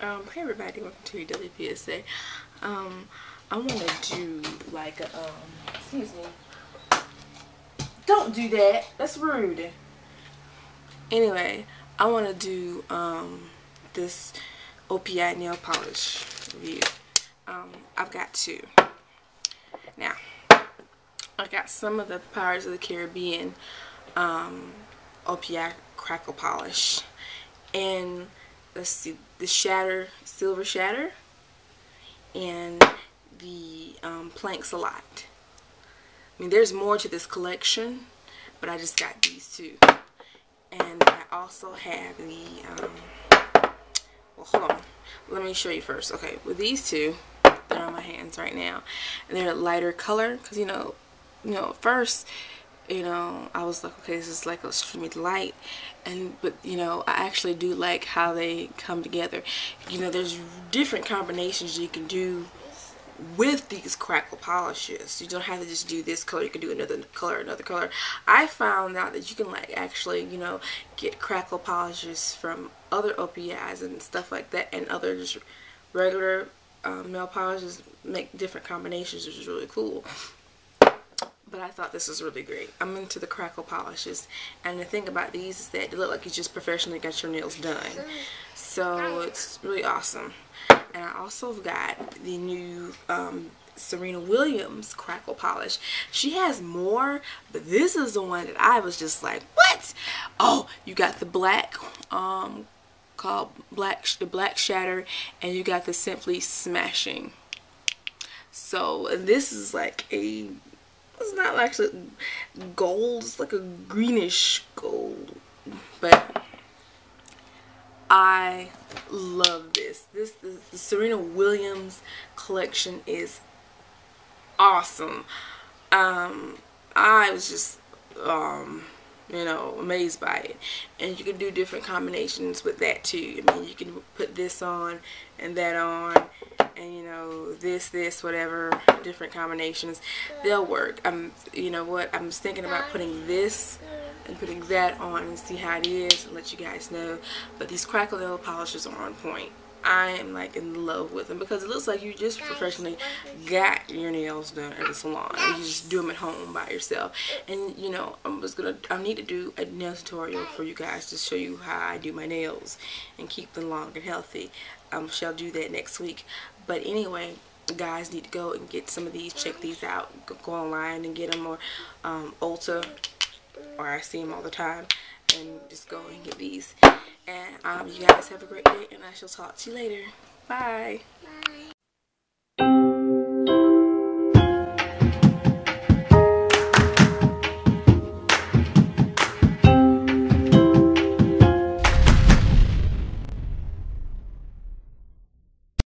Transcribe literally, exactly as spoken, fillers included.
Um, hey everybody, welcome to your daily P S A. Um, I want to do like a, um, excuse me. Don't do that. That's rude. Anyway, I want to do um, this O P I nail polish review. Um, I've got two. Now, I got some of the Pirates of the Caribbean um, O P I crackle polish. And let's see, the Shatter, Silver Shatter, and the um, Planks a Lot. I mean, there's more to this collection, but I just got these two. And I also have the, um, well, hold on, let me show you first. Okay, with these two, they're on my hands right now. And they're a lighter color, because, you know, you know, first, you know, I was like, okay, this is like a streamy light, and but you know, I actually do like how they come together. You know, there's different combinations you can do with these crackle polishes. You don't have to just do this color. You can do another color, another color. I found out that you can like actually, you know, get crackle polishes from other O P Is and stuff like that, and other just regular um, nail polishes, make different combinations, which is really cool. But I thought this was really great. I'm into the crackle polishes. And the thing about these is that they look like you just professionally got your nails done. So it's really awesome. And I also got the new um, Serena Williams crackle polish. She has more, but this is the one that I was just like, what? Oh, you got the black, um, called black, the Black Shatter. And you got the Simply Smashing. So this is like a... It's not actually gold, it's like a greenish gold, but I love this. This, this the Serena Williams collection is awesome. Um, I was just, um, you know, amazed by it. And you can do different combinations with that too. I mean, you can put this on and that on. And you know, this, this, whatever, different combinations, they'll work. I'm, you know what, I'm just thinking about putting this and putting that on and see how it is and let you guys know. But these crackle nail polishes are on point. I am like in love with them because it looks like you just professionally got your nails done at the salon. You just do them at home by yourself. And you know, I'm just gonna, I need to do a nail tutorial for you guys to show you how I do my nails and keep them long and healthy. Um, shall do that next week. But anyway, guys need to go and get some of these. Check these out. Go, go online and get them, or um, Ulta, or I see them all the time. And just go and get these. And um, you guys have a great day, and I shall talk to you later. Bye. Bye.